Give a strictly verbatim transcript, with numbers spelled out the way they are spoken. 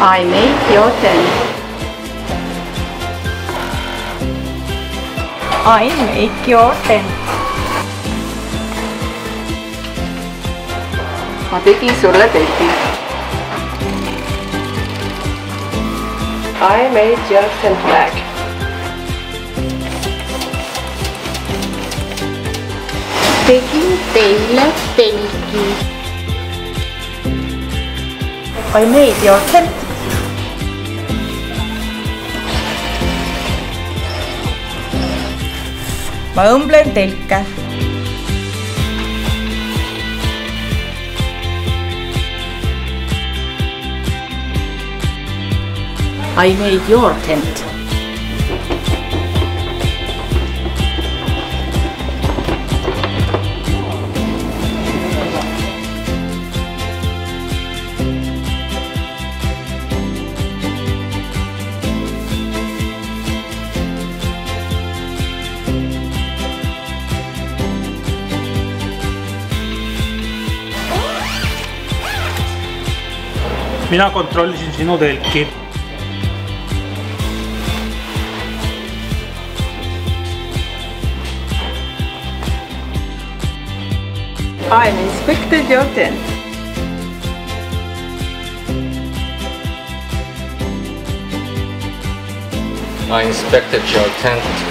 I make your tent. I make your tent. Mateki sur la teki. I made your tent flag. Teki teila teki. I made your tent. Mă umple în telca. I made your tent. Mina kontrollisin sinu telki. I inspected your tent. I inspected your tent.